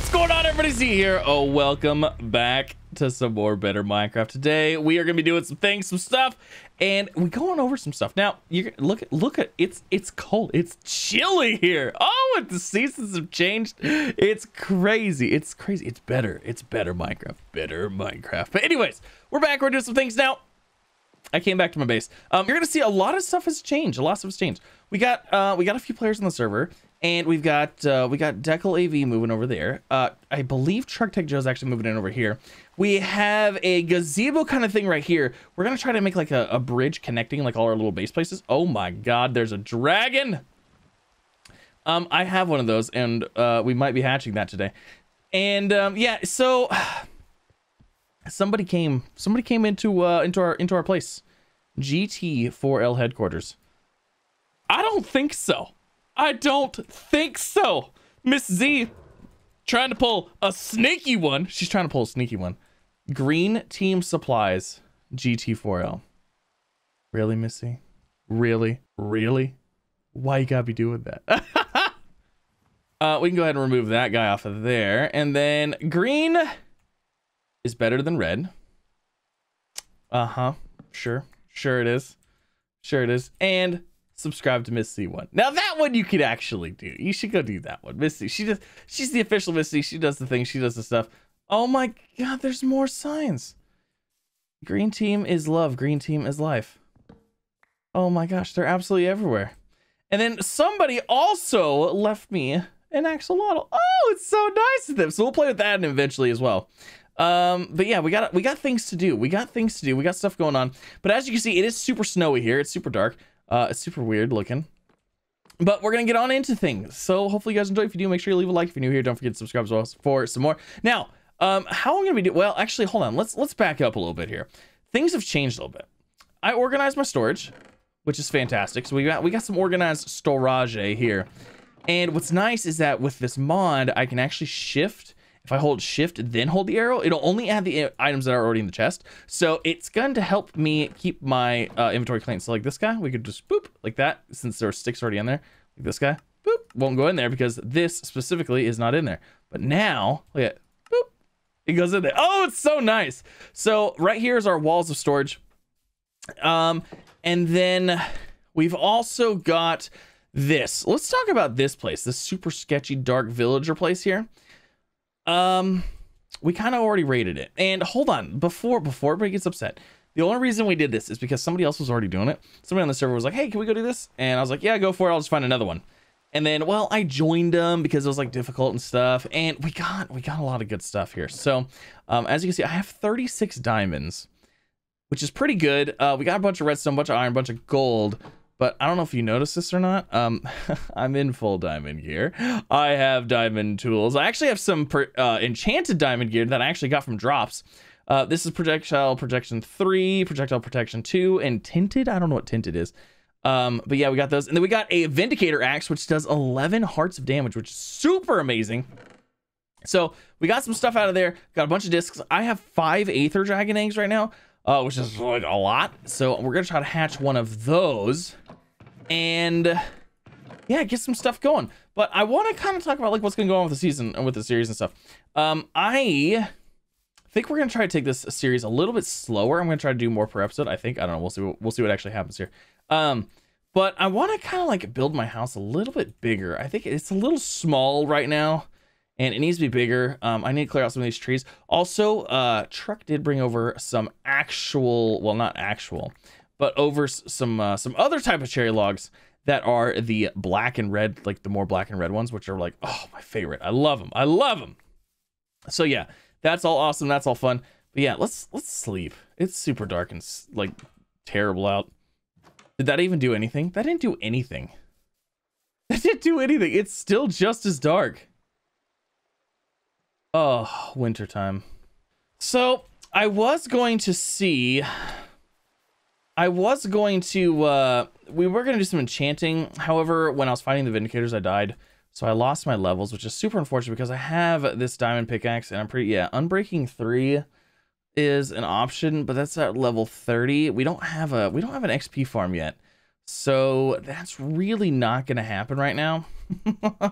What's going on, everybody? Z here. Oh, welcome back to some more Better Minecraft. Today we are gonna be doing some things, some stuff, and we're going over some stuff. Now you look at it's cold, it's chilly here. Oh, and the seasons have changed. It's crazy, it's crazy. It's better Minecraft, better Minecraft. But anyways, we're back, we're doing some things now. I came back to my base. You're gonna see a lot of stuff has changed. We got a few players on the server, and we got Deckel AV moving over there. I believe Truck Tech Joe's actually moving in over here. We have a gazebo kind of thing right here. We're gonna try to make like a bridge connecting like all our little base places. Oh my god, there's a dragon. I have one of those, and we might be hatching that today. And yeah, so somebody came into our place, GT4L headquarters. I don't think so. Miss Z trying to pull a sneaky one. Green team supplies, GT4L. Really, Miss Z? Really? Why you gotta be doing that? We can go ahead and remove that guy off of there. And then green is better than red. Sure it is. And subscribe to Miss C one. Now that one you could actually do. You should go do that one. Miss C. She's the official Miss C. She does the thing. She does the stuff. Oh my god, there's more signs. Green team is love. Green team is life. Oh my gosh, they're absolutely everywhere. And then somebody also left me an axolotl. Oh, it's so nice of them. So we'll play with that eventually as well. But yeah, we got things to do. We got stuff going on. But as you can see, it is super snowy here. It's super dark. It's super weird looking, but we're gonna get on into things. So hopefully you guys enjoy. If you do, make sure you leave a like. If you're new here, don't forget to subscribe as well for some more. Now, how I'm gonna be doing? Well, actually, hold on. Let's back up a little bit here. Things have changed a little bit. I organized my storage, which is fantastic. So we got some organized storage here. And what's nice is that with this mod, I can actually shift. If I hold shift, then hold the arrow, it'll only add the items that are already in the chest. So it's going to help me keep my inventory clean. So like this guy, we could just boop like that, since there are sticks already in there. Like this guy, boop, won't go in there because this specifically is not in there. But now, look at boop, it goes in there. Oh, it's so nice. So right here is our walls of storage. And then we've also got this. Let's talk about this place, this super sketchy dark villager place here. We kind of already raided it, and hold on, before everybody gets upset, the only reason we did this is because somebody else was already doing it. Somebody on the server was like, hey, can we go do this? And I was like, yeah, go for it, I'll just find another one. And then, well, I joined them because it was like difficult and stuff, and we got a lot of good stuff here. So as you can see, I have 36 diamonds, which is pretty good. We got a bunch of redstone, bunch of iron, bunch of gold. But I don't know if you noticed this or not. I'm in full diamond gear. I have diamond tools. I actually have some enchanted diamond gear that I actually got from drops. This is projectile protection 3, projectile protection 2, and tinted. I don't know what tinted is. But yeah, we got those. And then we got a Vindicator axe, which does 11 hearts of damage, which is super amazing. So we got some stuff out of there. Got a bunch of discs. I have 5 Aether dragon eggs right now, which is like a lot. So we're gonna try to hatch one of those. And yeah, get some stuff going. But I want to kind of talk about like what's going to go on with the season and with the series and stuff. I think we're going to try to take this series a little bit slower. I'm going to try to do more per episode, I think. I don't know. We'll see what actually happens here. But I want to kind of like build my house a little bit bigger. I think it's a little small right now, and it needs to be bigger. I need to clear out some of these trees. Also, Truck did bring over some actual, well, not actual, but over some other type of cherry logs that are the black and red, like the more black and red ones, which are like, oh, my favorite. I love them. So yeah, that's all awesome. That's all fun. But yeah, let's sleep. It's super dark and like terrible out. Did that even do anything? That didn't do anything. That didn't do anything. It's still just as dark. Oh, wintertime. So I was going to see. We were going to do some enchanting. However, when I was fighting the Vindicators, I died. So I lost my levels, which is super unfortunate because I have this diamond pickaxe, and I'm pretty, yeah, Unbreaking 3 is an option, but that's at level 30. We don't have an XP farm yet. So that's really not going to happen right now,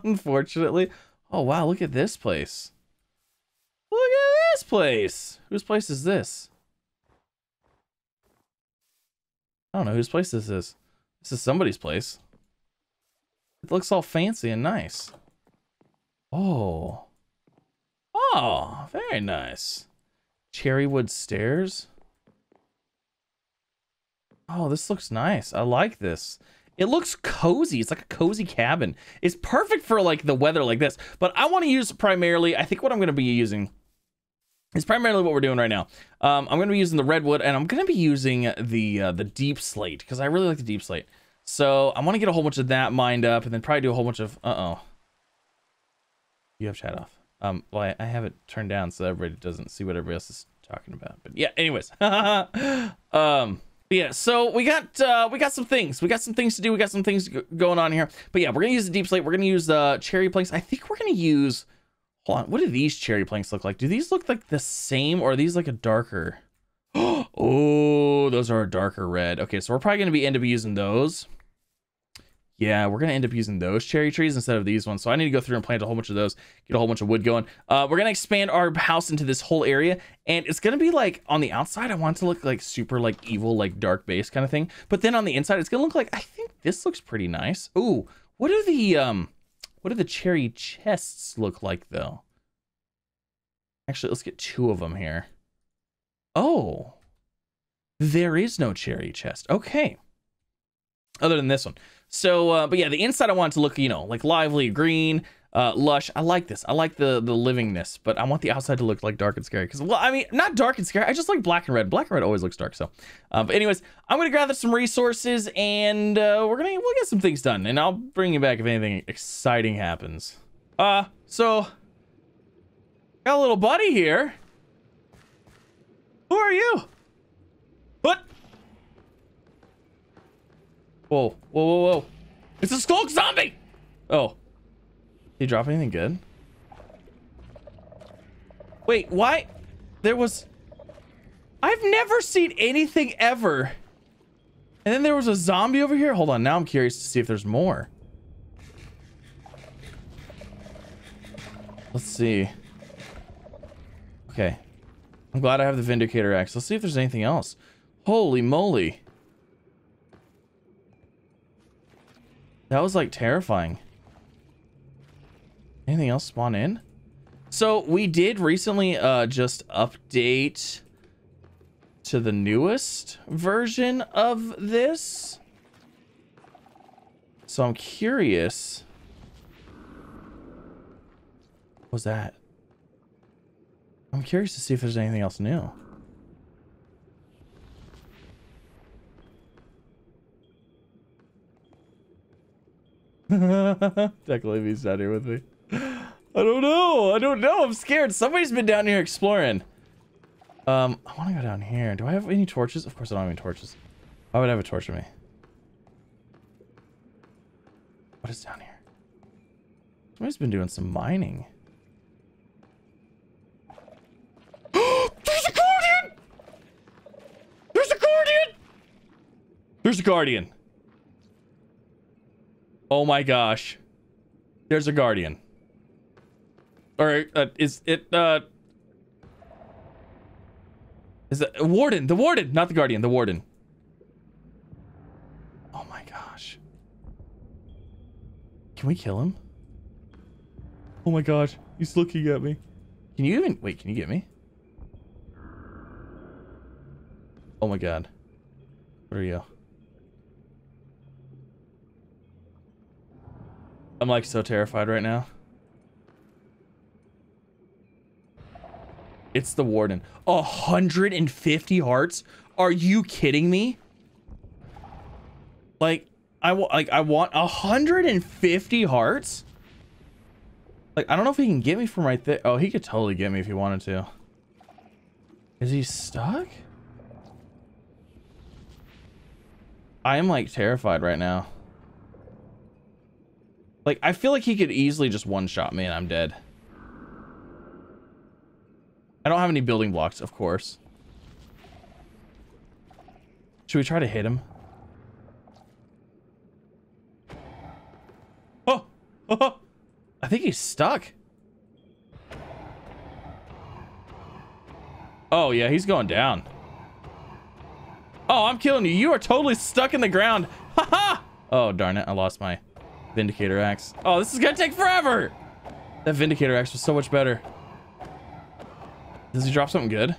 unfortunately. Oh, wow. Look at this place. this place? Whose place is this? I don't know whose place this is. This is somebody's place. It looks all fancy and nice. Oh. Oh, very nice. Cherrywood stairs. Oh, this looks nice. I like this. It looks cozy. It's like a cozy cabin. It's perfect for like the weather like this. But I want to use primarily, I think what I'm going to be using is primarily what we're doing right now. I'm going to be using the redwood, and I'm going to be using the deep slate because I really like the deep slate. So I want to get a whole bunch of that mined up and then probably do a whole bunch of, You have chat off. Well, I have it turned down so everybody doesn't see what everybody else is talking about. But yeah, anyways. Yeah, so we got some things. We got some things to do. We got some things going on here. But yeah, we're going to use the deep slate. We're going to use the cherry planks. I think we're going to use... Hold on. What do these cherry planks look like? Do these look like the same, or are these like a darker? Oh, those are a darker red. Okay, so we're probably going to end up using those. Yeah, we're going to end up using those cherry trees instead of these ones. So I need to go through and plant a whole bunch of those, get a whole bunch of wood going. We're going to expand our house into this whole area, and it's going to be like on the outside, I want it to look like super like evil, like dark base kind of thing. But then on the inside, it's going to look like, I think this looks pretty nice. Ooh, what do the cherry chests look like though? Actually, let's get two of them here. Oh, there is no cherry chest. Okay. Other than this one. So, but yeah, the inside I want it to look, you know, like lively, green, lush. I like this. I like the livingness, but I want the outside to look like dark and scary. Because, well, I mean, not dark and scary. I just like black and red. Black and red always looks dark. So, but anyways, I'm going to gather some resources, and we'll get some things done. And I'll bring you back if anything exciting happens. So, got a little buddy here. Who are you? What? Whoa, whoa, whoa, whoa. It's a skulk zombie! Oh. Did he drop anything good? Wait, why? There was... I've never seen anything ever. And then there was a zombie over here? Hold on, now I'm curious to see if there's more. Let's see. Okay. I'm glad I have the Vindicator axe. Let's see if there's anything else. Holy moly. That was like terrifying. Anything else spawn in? So we did recently just update to the newest version of this. So I'm curious. What was that? I'm curious to see if there's anything else new. Deckel AV's down here with me. I don't know. I'm scared. Somebody's been down here exploring. I want to go down here. Do I have any torches? Of course I don't have any torches. Why would I have a torch with me? What is down here? Somebody's been doing some mining. There's a guardian! There's a guardian! There's a guardian! Oh my gosh. There's a guardian. Alright, is it warden? The warden! Not the guardian, the warden. Oh my gosh. Can we kill him? Oh my gosh, he's looking at me. Can you even... Wait, can you get me? Oh my god. What are you? I'm like so terrified right now. It's the warden. 150 hearts? Are you kidding me? Like, I want 150 hearts? Like, I don't know if he can get me from right there. Oh, he could totally get me if he wanted to. Is he stuck? I am like terrified right now. Like, I feel like he could easily just one-shot me and I'm dead. I don't have any building blocks, of course. Should we try to hit him? Oh! Oh! I think he's stuck. Oh, yeah, he's going down. Oh, I'm killing you. You are totally stuck in the ground. Ha ha! Oh, darn it. I lost my Vindicator axe. Oh, this is going to take forever. That Vindicator axe was so much better. Does he drop something good?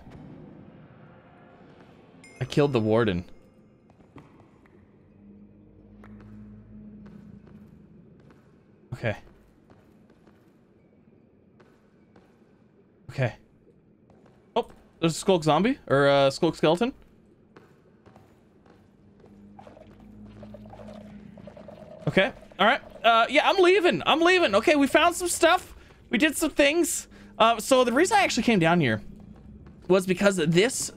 I killed the Warden. Okay. Okay. Oh, there's a skulk zombie or a skulk skeleton. Okay. All right. Yeah, I'm leaving. I'm leaving. Okay, we found some stuff. We did some things. So the reason I actually came down here was because this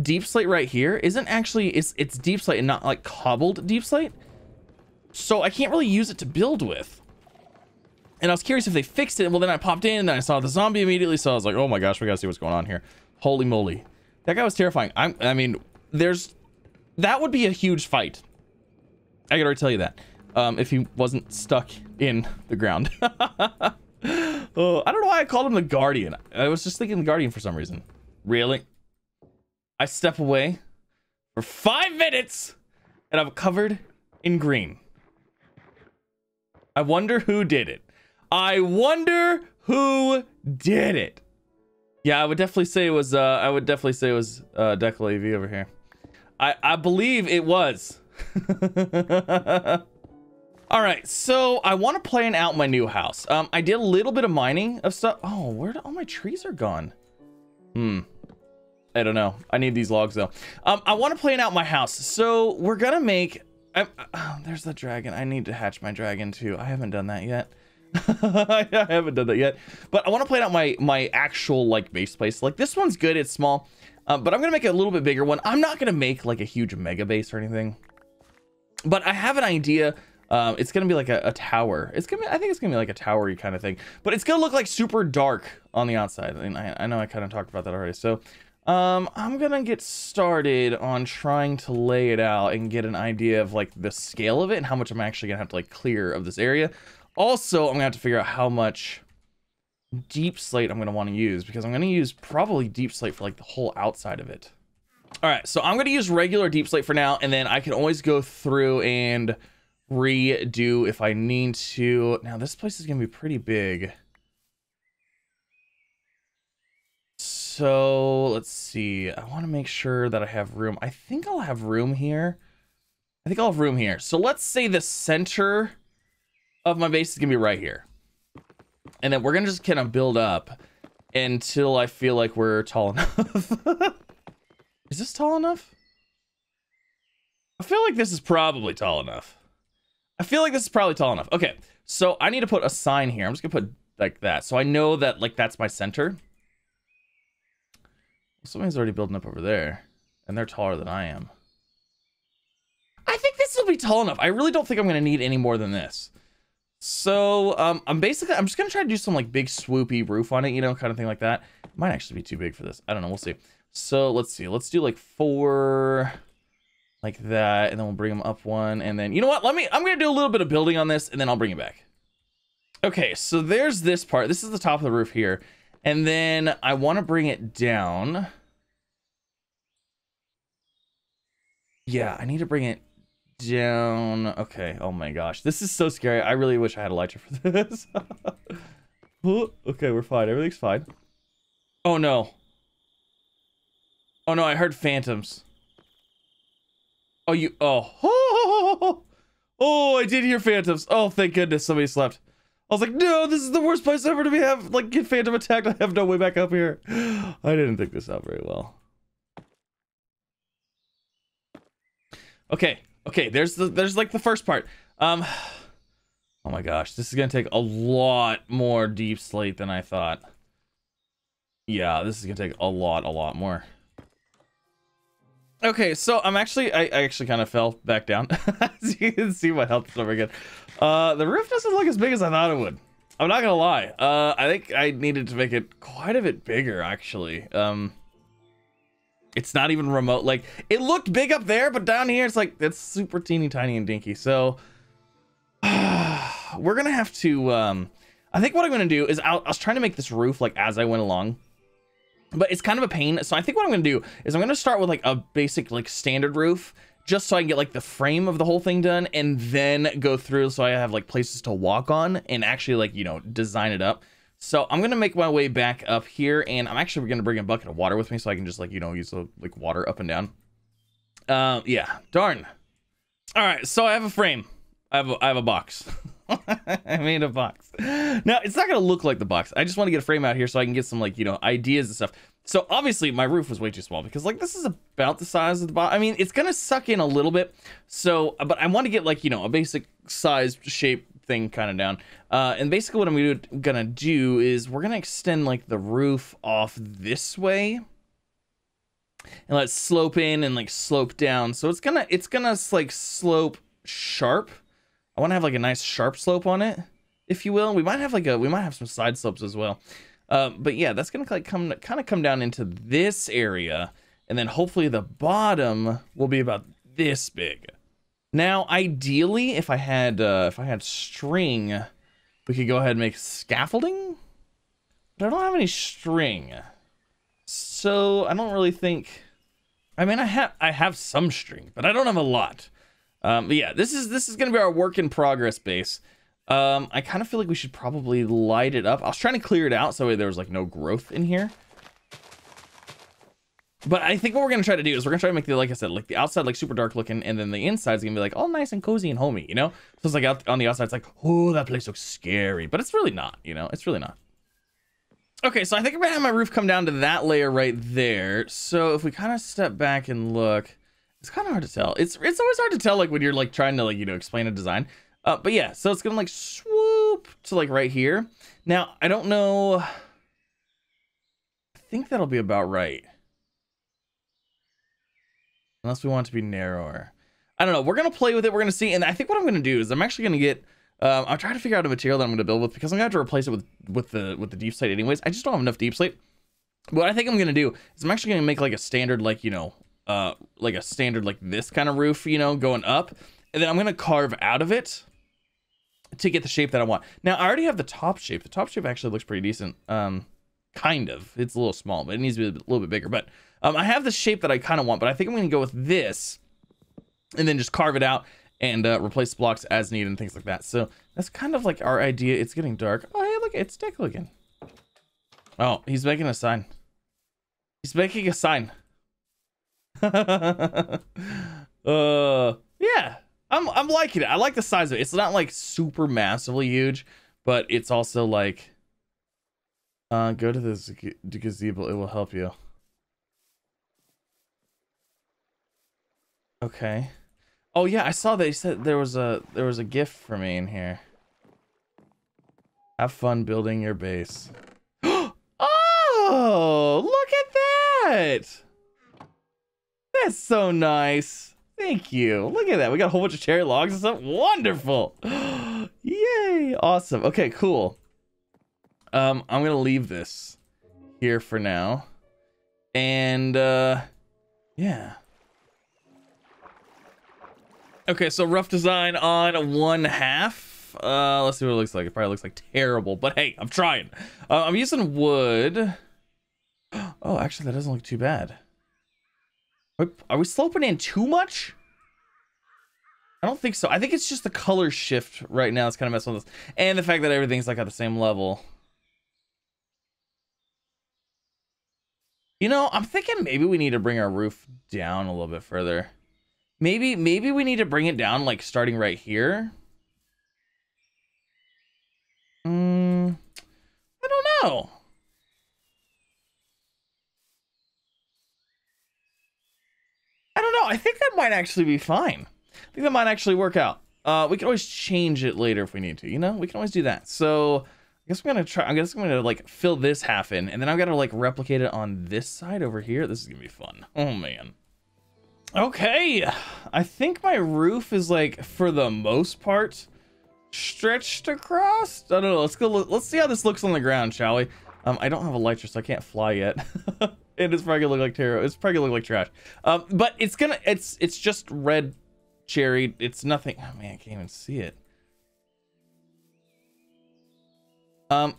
deep slate right here isn't actually, it's deep slate and not like cobbled deep slate. So I can't really use it to build with. And I was curious if they fixed it. Well, then I popped in and I saw the zombie immediately. So I was like, oh my gosh, we gotta see what's going on here. Holy moly. That guy was terrifying. I mean, that would be a huge fight. I can already tell you that. If he wasn't stuck in the ground. Oh, I don't know why I called him the Guardian. I was just thinking the Guardian for some reason. Really? I step away for 5 minutes and I'm covered in green. I wonder who did it. I wonder who did it. Yeah, I would definitely say it was Deckel AV over here. I believe it was. All right, so I want to plan out my new house. I did a little bit of mining of stuff. Oh, where all my trees are gone? I don't know. I need these logs though. I want to plan out my house. So we're gonna make. Oh, there's the dragon. I need to hatch my dragon too. I haven't done that yet. I haven't done that yet. But I want to plan out my actual like base place. Like this one's good. It's small, but I'm gonna make a little bit bigger one. I'm not gonna make like a huge mega base or anything. But I have an idea. It's gonna be like a tower. I think it's gonna be like a towery kind of thing, but it's gonna look like super dark on the outside. I mean, I know I kind of talked about that already. So, I'm gonna get started on trying to lay it out and get an idea of like the scale of it and how much I'm actually gonna have to like clear of this area. Also, I'm gonna have to figure out how much deep slate I'm gonna want to use because I'm gonna use probably deep slate for like the whole outside of it. All right, so I'm gonna use regular deep slate for now, and then I can always go through and redo if I need to. Now this place is gonna be pretty big, so let's see. I want to make sure that I have room. I think I'll have room here. I think I'll have room here. So let's say the center of my base is gonna be right here, and then we're gonna just kind of build up until I feel like we're tall enough. Is this tall enough? I feel like this is probably tall enough. Okay, so I need to put a sign here. I'm just gonna put like that, so I know that like that's my center. Somebody's already building up over there, and they're taller than I am. I think this will be tall enough. I really don't think I'm gonna need any more than this. So I'm just gonna try to do some like big swoopy roof on it, you know, kind of thing like that. It might actually be too big for this. I don't know. We'll see. So let's see. Let's do like 4. Like that, and then we'll bring them up 1, and then you know what? I'm gonna do a little bit of building on this, and then I'll bring it back. Okay, so there's this part. This is the top of the roof here, and then I want to bring it down. Yeah, I need to bring it down. Okay. Oh my gosh, this is so scary. I really wish I had a lighter for this. Okay, we're fine. Everything's fine. Oh no. Oh no! I heard phantoms. Oh, you, oh, I did hear phantoms. Oh, thank goodness somebody slept. I was like, no, this is the worst place ever to have, like, get phantom attacked. I have no way back up here. I didn't think this out very well. Okay, okay, there's like the first part. Oh my gosh, this is gonna take a lot more deep slate than I thought. Yeah, this is gonna take a lot more. Okay, so I actually kind of fell back down. As you can see, my health is over again. The roof doesn't look as big as I thought it would. I'm not gonna lie. I think I needed to make it quite a bit bigger, actually. It's not even remote. Like, it looked big up there, but down here, it's like, it's super teeny tiny and dinky. So, we're gonna have to, I think what I'm gonna do is I was trying to make this roof, like, as I went along. but it's kind of a pain. So I think what I'm gonna do is I'm gonna start with like a basic like standard roof, just so I can get like the frame of the whole thing done, and then go through so I have like places to walk on and actually like, you know, design it up. So I'm gonna make my way back up here, and I'm actually gonna bring a bucket of water with me so I can just like, you know, use the like water up and down. Yeah, darn. All right, so I have a frame. I have a box. I made a box. Now, it's not gonna look like the box. I just want to get a frame out here so I can get some like, you know, ideas and stuff. So obviously my roof was way too small because like this is about the size of the box. I mean, it's gonna suck in a little bit. So, but I want to get like, you know, a basic size shape thing kind of down. And basically what I'm gonna do is we're gonna extend like the roof off this way, and let's slope in and like slope down. So it's gonna like slope sharp. I want to have like a nice sharp slope on it, if you will. We might have some side slopes as well. But yeah, that's gonna like kind of come down into this area, and then hopefully the bottom will be about this big. Now, ideally, if I had string, we could go ahead and make scaffolding. But I don't have any string, so I don't really think. I mean, I have some string, but I don't have a lot. But yeah, this is gonna be our work in progress base. I kind of feel like we should probably light it up. I was trying to clear it out so there was like no growth in here. But I think what we're gonna try to do is we're gonna try to make the, like I said, like the outside like super dark looking, and then the inside's gonna be like all nice and cozy and homey, you know? So it's like out on the outside, it's like, oh, that place looks scary, but it's really not, you know? It's really not. Okay, so I think I'm gonna have my roof come down to that layer right there. So if we kind of step back and look, it's kind of hard to tell. It's always hard to tell like when you're like trying to like, you know, explain a design. But yeah, so it's gonna like swoop to like right here. Now, I don't know. I think that'll be about right. Unless we want it to be narrower. I don't know. We're gonna play with it. We're gonna see. And I think what I'm gonna do is I'm actually gonna get. I'm trying to figure out a material that I'm gonna build with, because I'm gonna have to replace it with the deep slate anyways. I just don't have enough deep slate. But what I think I'm gonna do is I'm actually gonna make like a standard like, you know, like a standard like this kind of roof, you know, going up. And then I'm gonna carve out of it to get the shape that I want. Now, I already have the top shape. The top shape actually looks pretty decent. Kind of. It's a little small, but it needs to be a little bit bigger. But I have the shape that I kind of want, but I think I'm gonna go with this and then just carve it out and replace blocks as needed and things like that. So that's kind of like our idea. It's getting dark. Oh, hey, look, it's Deckel again. Oh, he's making a sign. He's making a sign. Yeah. I'm liking it. I like the size of it. It's not like super massively huge, but it's also like, go to this gazebo. It will help you. Okay. Oh yeah, I saw they said there was a gift for me in here. Have fun building your base. Oh, look at that. That's so nice. Thank you. Look at that. We got a whole bunch of cherry logs and stuff. Wonderful. Yay. Awesome. Okay, cool. I'm going to leave this here for now. And, yeah. Okay, so rough design on one half. Let's see what it looks like. It probably looks like terrible, but hey, I'm trying. I'm using wood. Oh, actually, that doesn't look too bad. Are we sloping in too much? I don't think so. I think it's just the color shift right now. It's kind of messing with us. And the fact that everything's like at the same level. You know, I'm thinking maybe we need to bring our roof down a little bit further. Maybe we need to bring it down like starting right here. I don't know. I think that might actually be fine. I think that might actually work out. We can always change it later if we need to, you know, we can always do that. So I guess I'm gonna like fill this half in, and then I've got to like replicate it on this side over here. This is gonna be fun. Oh man. Okay. I think my roof is like, for the most part, stretched across. I don't know. Let's go. Let's see how this looks on the ground, shall we? I don't have a lighter, so I can't fly yet. And it's probably gonna look like tarot. It's probably gonna look like trash. But it's just red cherry. It's nothing. Oh man, I can't even see it.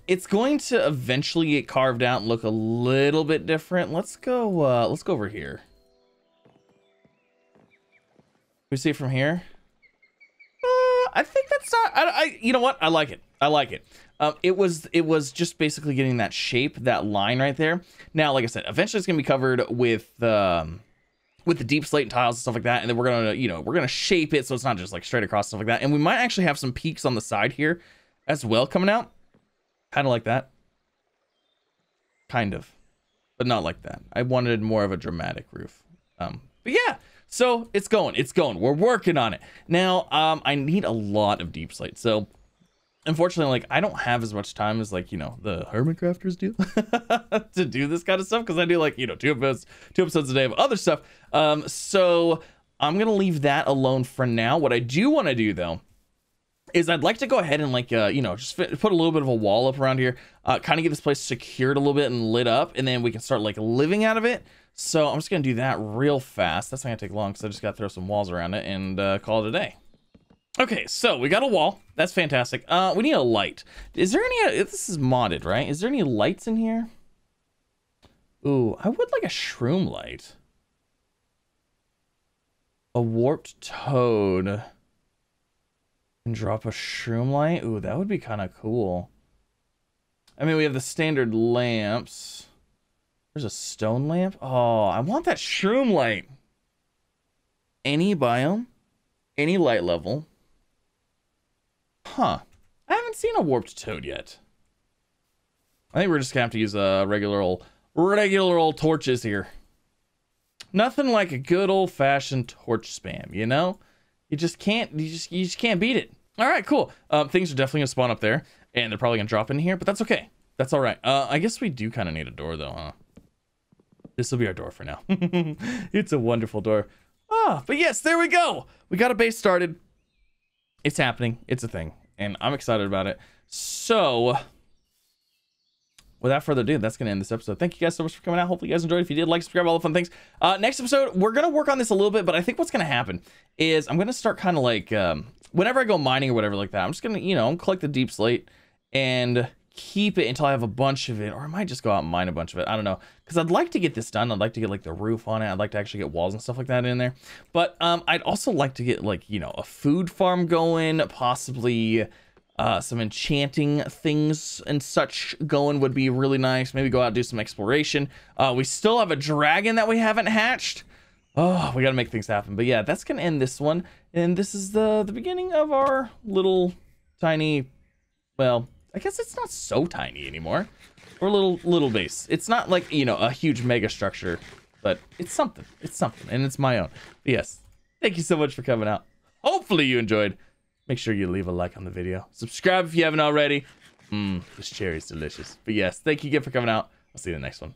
It's going to eventually get carved out and look a little bit different. Let's go over here. We see it from here. I think that's not, you know what? I like it. I like it. It was just basically getting that shape, that line right there. Now, like I said, eventually it's going to be covered with the deep slate and tiles and stuff like that. And then we're going to, you know, we're going to shape it so it's not just like straight across, stuff like that. And we might actually have some peaks on the side here as well coming out. Kind of like that. Kind of, but not like that. I wanted more of a dramatic roof. But yeah. So it's going, we're working on it. Now, I need a lot of deep slate. So unfortunately, like I don't have as much time as like, you know, the hermit crafters do to do this kind of stuff. Cause I do like, you know, two episodes a day of other stuff. So I'm going to leave that alone for now. What I do want to do though, is I'd like to go ahead and like, you know, just put a little bit of a wall up around here, kind of get this place secured a little bit and lit up, and then we can start like living out of it. So I'm just going to do that real fast. That's not going to take long because I just got to throw some walls around it and call it a day. Okay, so we got a wall. That's fantastic. We need a light. Is there any, this is modded, right? Is there any lights in here? Ooh, I would like a shroom light. A warped toad. And drop a shroom light. Ooh, that would be kind of cool. I mean, we have the standard lamps. There's a stone lamp. Oh, I want that shroom light. Any biome, any light level. Huh. I haven't seen a warped toad yet. I think we're just gonna have to use a regular old torches here. Nothing like a good old fashioned torch spam, you know? You just can't beat it. All right, cool. Things are definitely gonna spawn up there, and they're probably gonna drop in here, but that's okay. That's all right. I guess we do kind of need a door though, huh? This will be our door for now. It's a wonderful door. Ah, but yes, there we go. We got a base started. It's happening. It's a thing, and I'm excited about it. So without further ado, that's going to end this episode. Thank you guys so much for coming out. Hopefully you guys enjoyed. If you did, like, subscribe, all the fun things. Next episode, we're going to work on this a little bit, but I think what's going to happen is I'm going to start kind of like, whenever I go mining or whatever like that, I'm just going to, you know, collect the deep slate and keep it until I have a bunch of it, or I might just go out and mine a bunch of it. I don't know. Cause I'd like to get this done. I'd like to get like the roof on it. I'd like to actually get walls and stuff like that in there. But, I'd also like to get like, you know, a food farm going, possibly, some enchanting things and such going would be really nice. Maybe go out and do some exploration. We still have a dragon that we haven't hatched. Oh, we got to make things happen. But yeah, that's going to end this one. And this is the beginning of our little tiny, well, I guess it's not so tiny anymore. Or little base. It's not like, you know, a huge mega structure, but it's something. It's something. And it's my own. But yes. Thank you so much for coming out. Hopefully you enjoyed. Make sure you leave a like on the video. Subscribe if you haven't already. This cherry is delicious. But yes, thank you again for coming out. I'll see you in the next one.